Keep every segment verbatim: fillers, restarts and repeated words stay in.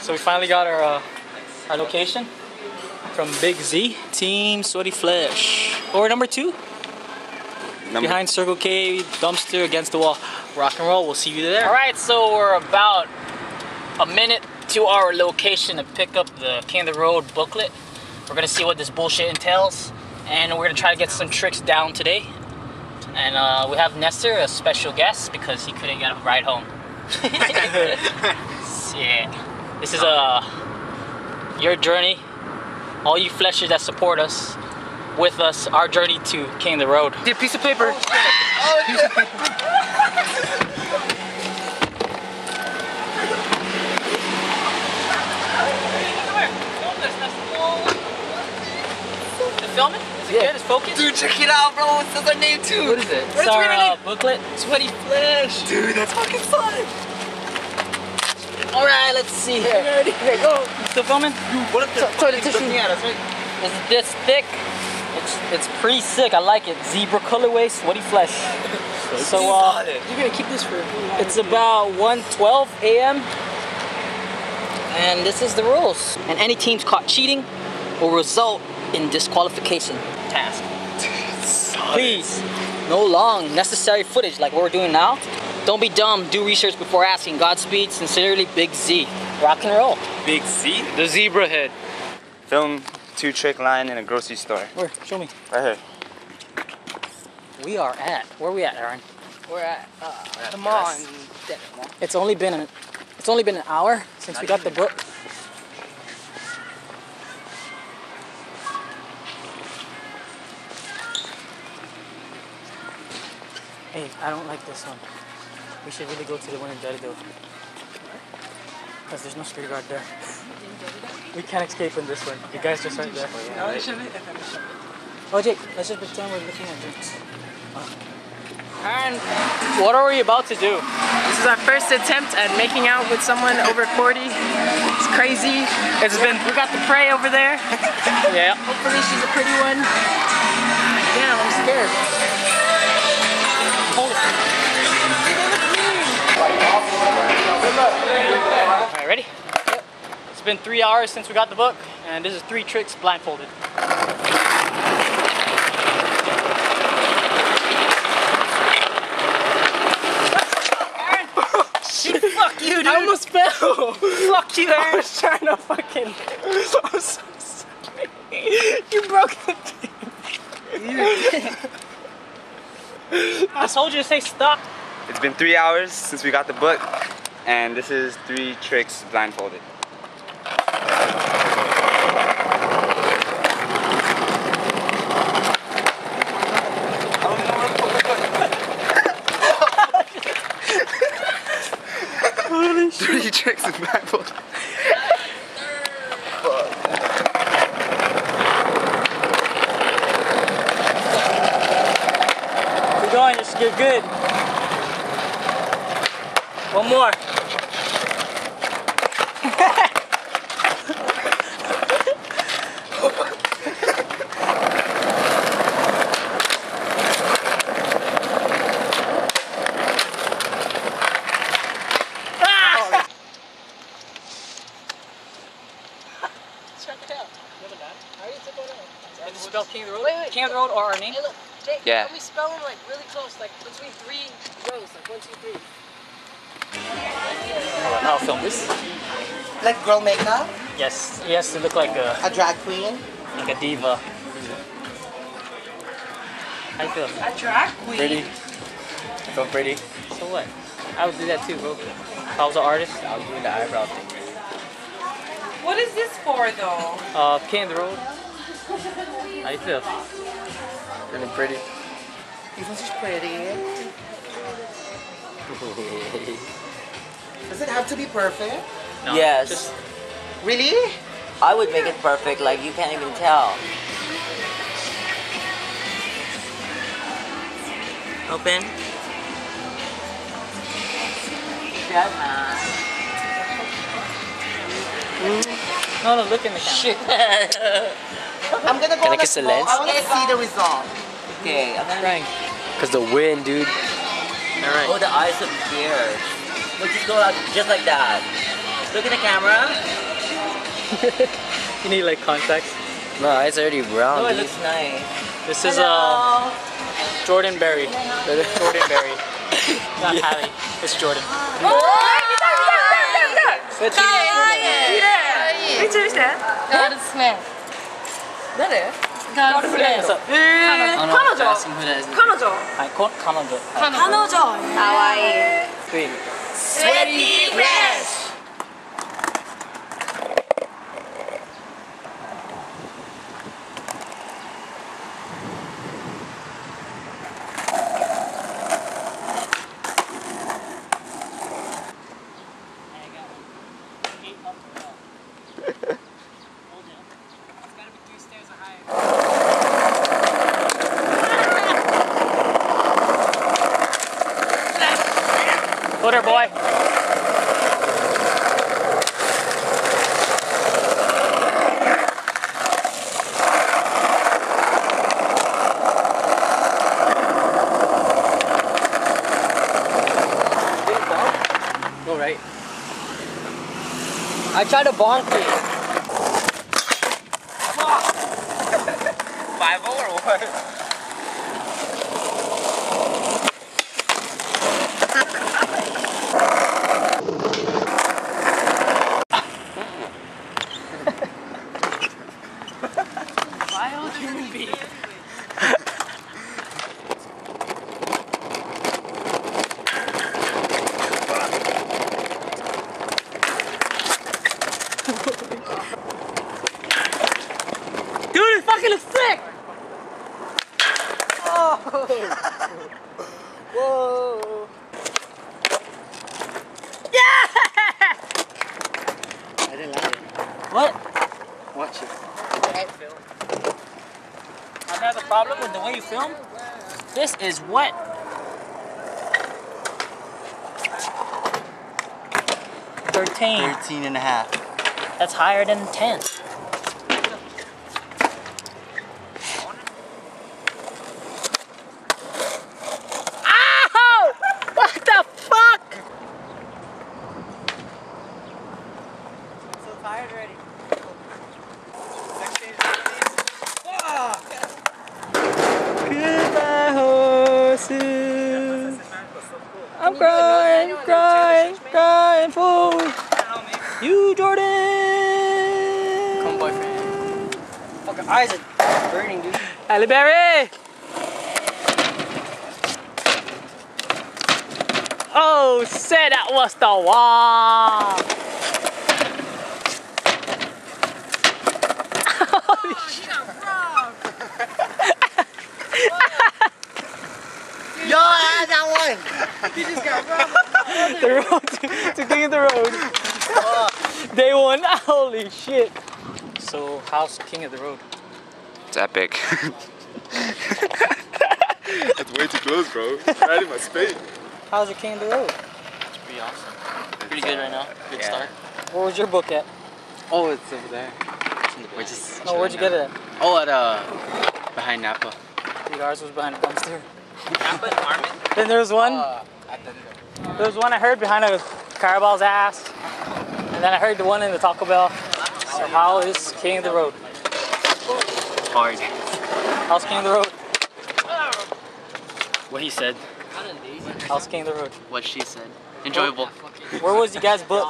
So we finally got our uh, our location from Big Z, Team Sweaty Flesh. Or number two, number behind Circle K, dumpster against the wall. Rock and roll, we'll see you there. All right, so we're about a minute to our location to pick up the King of the Road booklet. We're gonna see what this bullshit entails, and we're gonna try to get some tricks down today. And uh, we have Nestor, a special guest, because he couldn't get a ride home. Yeah. This is uh, your journey, all you fleshers that support us, with us, our journey to King of the Road. Dude, piece of paper. Oh, oh, piece of paper. Is it filming? Is it yeah. good? Is it focused? Dude, check it out, bro. It says our name too. What is it? It's, it's our uh, booklet. Sweaty Flesh. Dude, that's fucking fun. All right, let's see here. Here, here, go. You still filming? Dude, what if the fuck is looking at us, right? It's this thick. It's it's pretty sick. I like it. Zebra colorway, Sweaty Flesh. So uh, you're gonna keep this for. It's about one twelve a m and this is the rules. And any teams caught cheating will result in disqualification. Task. Please, no long necessary footage like what we're doing now. Don't be dumb. Do research before asking. Godspeed. Sincerely, Big Z. Rock and roll. Big Z. The Zebrahead. Film. Two trick line in a grocery store. Where? Show me. Right here. We are at, where are we at, Aaron? We're at, uh, We're at the mall. Yes. It's only been an, it's only been an hour since Not we got even. the book. Hey, I don't like this one. We should really go to the one in Daddyville. Because there's no security guard there. We can't escape in this one. You guys just aren't there. Oh, Jake, let's just pretend we're looking at drinks. Aaron, what are we about to do? This is our first attempt at making out with someone over forty. It's crazy. It's been. We got the prey over there. Yeah. Hopefully she's a pretty one. Damn, I'm scared. All right, ready? Yep. It's been three hours since we got the book, and this is three tricks blindfolded. Shit, fuck you, dude! I almost fell! Fuck you, Aaron! I was trying to fucking... I'm so sorry. You broke the thing. I told you to say stop. It's been three hours since we got the book. And this is three tricks blindfolded. Three tricks blindfolded. We're going, this is good. One more. King of the Road or our name? Hey, look, Jake, yeah. Can we spell them like really close, like between three rows, like one, two, three? I'll film this. Like girl makeup? Yes, he has to look like a... A drag queen? Like a diva. How you feel? A drag queen? Pretty. I feel pretty. So what? I would do that too, bro. If I was an artist, I would do the eyebrow thing. What is this for though? Uh, King of the Road. How you feel? Really pretty. Isn't she pretty? Does it have to be perfect? No. Yes. Just... Really? I would make it perfect, like you can't even tell. Open. Shut up. No, no, look in the camera. I'm gonna go Can I kiss the lens? I want to see the result. Okay, I'm trying. Cause the wind, dude. All right. Oh, the eyes appear. Let's just go out just like that. Look at the camera. You need like contacts. No, it's already brown. Oh, it looks nice. This is uh, Jordan Berry. Jordan Berry. Not yeah. Halle. It's Jordan. Oh, it's Jordan. Yeah. Which is that? God's name. That is. God's name. Kanojo. Kanojo. I call Kanojo. Kanojo. Hawaii. Three. Sweaty Flesh. I tried to bonk you. Five or what? Wild human being. Whoa! Yeah! I didn't like it. What? Watch it. I film. I have a problem with the way you film. This is wet. Thirteen. Thirteen and a half. That's higher than ten. I'm crying, crying, crying for you, Jordan! Come on, boyfriend. Fucking eyes are burning, dude. Halle Berry! Oh, say that was the wall! Holy shit! Yo, I had that one! He just got robbed. The road to, to King of the Road. Oh. Day one. Holy shit. So, how's King of the Road? It's epic. That's way too close, bro. Right in my space. How's the King of the Road? It's pretty awesome. It's pretty good right now. Good yeah. start. Where was your book at? Oh, it's over there. It's in the We're just oh, where'd you now. get it at? Oh, at uh, behind Napa. Dude, ours was behind a dumpster. Napa Garmin? Then there was one, uh, there was one I heard behind a carabal's ass, and then I heard the one in the Taco Bell. So how is King of the Road? Hard. How's King of the Road? What he said. How's King of the Road? What she said. Enjoyable. Where was you guys booked?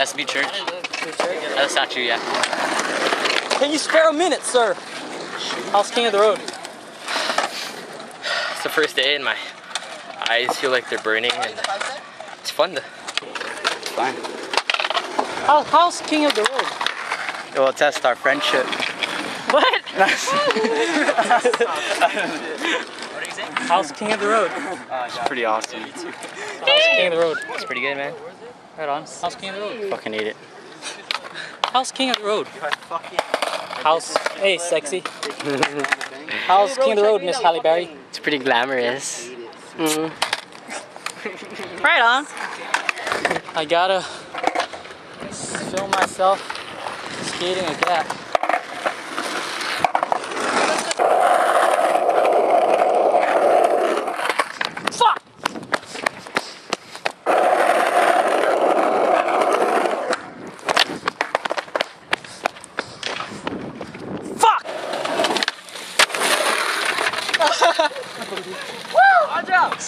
S B Church. At a statue, yeah. Can you spare a minute, sir? How's King of the Road? It's the first day and my eyes feel like they're burning, and it's fun to. It's fine. How, how's King of the Road? It will test our friendship. What? What are you saying? How's King of the Road? It's pretty awesome. How's King of the Road? It's pretty good, man. Right on. How's King of the Road? Fucking eat it. How's King of the Road? How's hey sexy? How's King of the Road, Miss Halle Berry? It's pretty glamorous. Mm-hmm. Right on. I gotta film myself skating a gap. Fuck!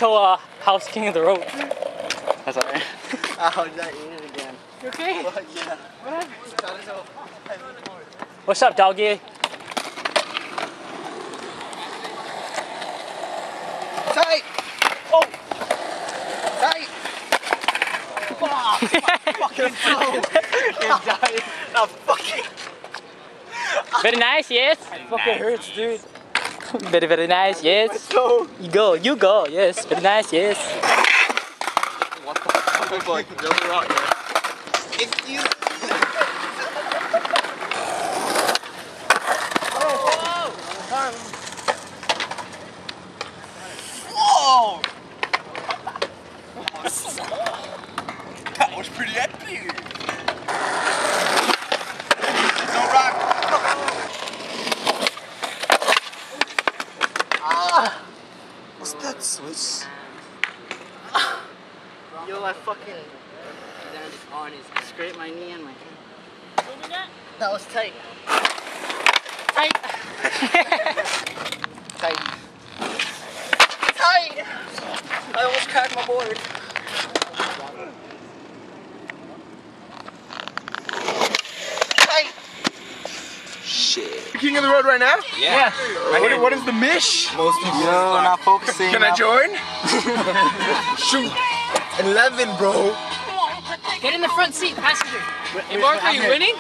until uh, House King of the Road. That's all right. Oh, that eat it again. You okay? Well, yeah. What? What's up, doggy? Tight! Oh! Tight! Oh, fucking slow! Oh, fucking... Very nice, yes? It fucking hurts, dude. Very, very nice, yes. You go, you go, yes. Very nice, yes. What the fuck is like the other rock there? Excuse me. Whoa! That was pretty empty. No rock. Ah! What's that, Swiss? Yo, I fucking... Oh, and he's scraped my knee and my hand. That was tight. Tight. Tight. Tight. I almost cracked my board. Tight. Shit. King of the Road right now? Yeah. yeah. What, what is the mish? Most people Yo, are not focusing. Can I join? Shoot. eleven, bro. Get in the front seat, passenger. Hey, Mark, are you winning?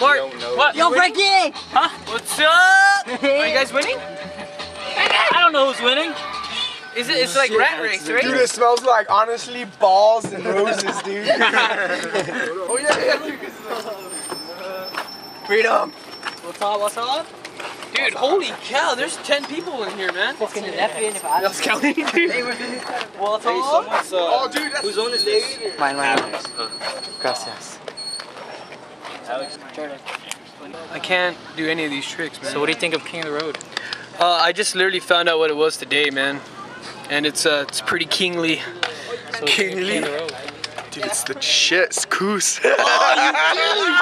Mark, what? Yo, Ricky! Huh? What's up? Are you guys winning? I don't know who's winning. Is it? It's like rat race, right? Dude, it smells like honestly balls and roses, dude. Oh yeah, yeah. Freedom. What's up? What's up? Dude, holy cow, there's ten people in here, man. Fucking effing if I was counting, dude. Well, hey, someone's, uh, oh, dude, that's who's on is this? Mine, mine, mine. Gracias. Alex, Jordan. I can't do any of these tricks, man. So what do you think of King of the Road? Uh, I just literally found out what it was today, man. And it's, uh, it's pretty kingly. So kingly? Dude, it's the shit, scoose. Oh, you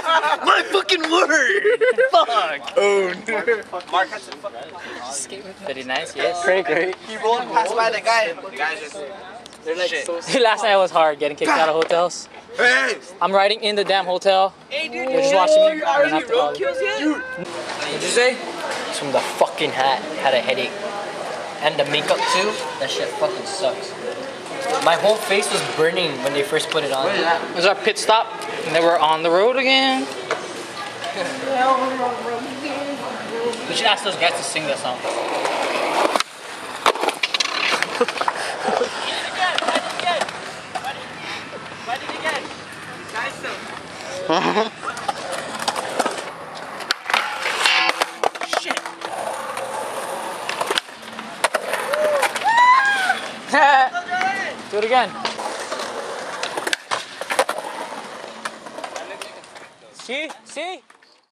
dude! My fucking word! Fuck! Oh, no. Mark has to fucking skate with me. Very nice, yes. Great, great. He rolled past by the guy. The guys just... They're like shit. So last night was hard getting kicked out of hotels. Hey. I'm riding in the damn hotel. Hey, dude, you're just watching me. Are you road kills yet? Dude. What did you say? It's from the fucking hat. Had a headache. And the makeup too. That shit fucking sucks. My whole face was burning when they first put it on. What is that? It was our pit stop, and then we're on the road again. We should ask those guys to sing that song. Shit. Do it again. See? See?